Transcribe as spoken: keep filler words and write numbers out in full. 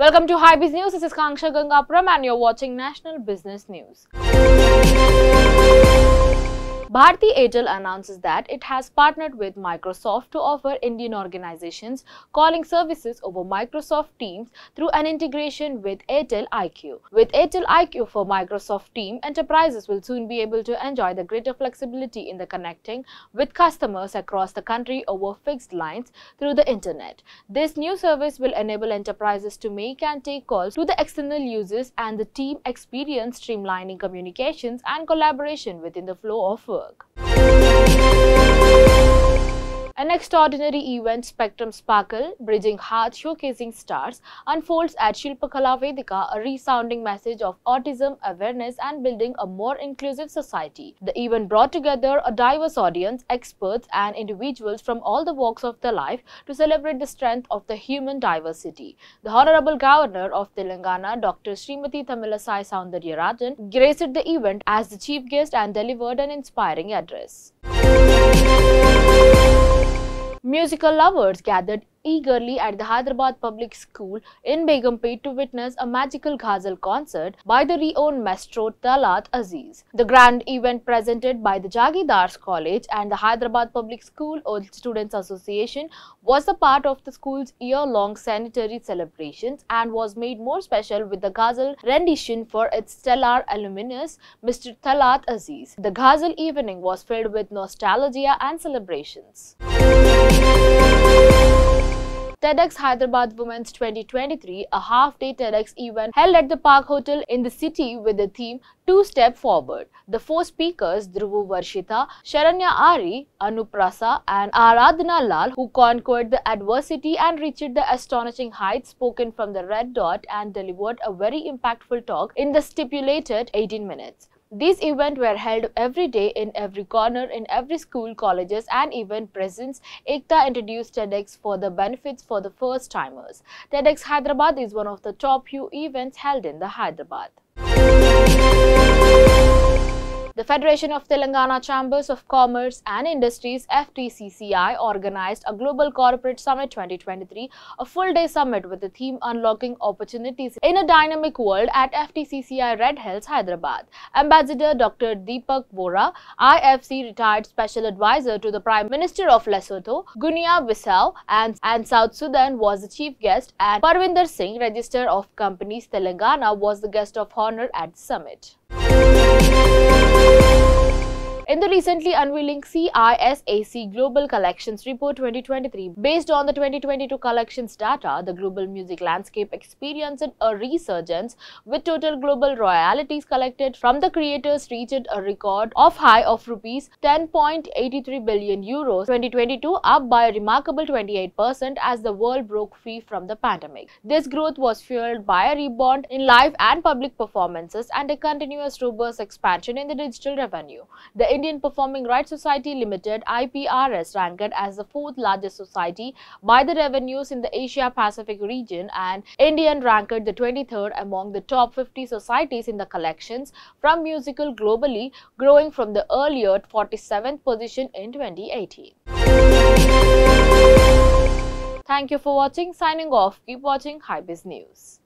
Welcome to HyBiz News. This is Kanksha Gangapuram and you're watching National Business News. Bharti Airtel announces that it has partnered with Microsoft to offer Indian organizations calling services over Microsoft Teams through an integration with Airtel I Q. With Airtel I Q for Microsoft Teams, enterprises will soon be able to enjoy the greater flexibility in the connecting with customers across the country over fixed lines through the internet. This new service will enable enterprises to make and take calls to the external users and the team experience, streamlining communications and collaboration within the flow of work. An extraordinary event, Spectrum Sparkle, Bridging Hearts, Showcasing Stars, unfolds at Shilpa Kala Vedika, a resounding message of autism awareness and building a more inclusive society. The event brought together a diverse audience, experts and individuals from all the walks of their life to celebrate the strength of the human diversity. The Honorable Governor of Telangana, Doctor Srimati Tamilasai Soundaryarajan, graced the event as the chief guest and delivered an inspiring address. Musical lovers gathered eagerly at the Hyderabad Public School in Begumpet to witness a magical ghazal concert by the renowned maestro Talat Aziz. The grand event presented by the Jagirdars College and the Hyderabad Public School Old Students Association was a part of the school's year-long sanitary celebrations and was made more special with the ghazal rendition for its stellar alumnus, Mister Talat Aziz. The ghazal evening was filled with nostalgia and celebrations. TEDx Hyderabad Women's twenty twenty-three, a half-day TEDx event held at the Park Hotel in the city with the theme Two Step Forward. The four speakers, Dhruvu Varshita, Sharanya Ari, Anuprasa and Aradna Lal, who conquered the adversity and reached the astonishing heights, spoken from the red dot and delivered a very impactful talk in the stipulated eighteen minutes. These events were held every day in every corner, in every school, colleges and event presence. Ekta introduced TEDx for the benefits for the first timers. TEDx Hyderabad is one of the top few events held in the Hyderabad. The Federation of Telangana Chambers of Commerce and Industries, F T C C I, organized a Global Corporate Summit twenty twenty-three, a full-day summit with the theme Unlocking Opportunities in a Dynamic World at F T C C I Red Hills, Hyderabad. Ambassador Doctor Deepak Bora, I F C retired special advisor to the Prime Minister of Lesotho, Guinea-Bissau and, and South Sudan, was the chief guest, and Parvinder Singh, Register of Companies Telangana, was the guest of honor at the summit. In the recently unveiling C I S A C Global Collections Report twenty twenty-three, based on the twenty twenty-two collections data, the global music landscape experienced a resurgence, with total global royalties collected from the creators reached a record of high of rupees ten point eight three billion euros twenty twenty-two, up by a remarkable twenty-eight percent as the world broke free from the pandemic. This growth was fueled by a rebound in live and public performances and a continuous robust expansion in the digital revenue. The Indian Performing Rights Society Limited I P R S ranked as the fourth largest society by the revenues in the Asia Pacific region, and Indian ranked the twenty-third among the top fifty societies in the collections from musical globally, growing from the earlier forty-seventh position in twenty eighteen. Thank you for watching. Signing off. Keep watching HyBiz News.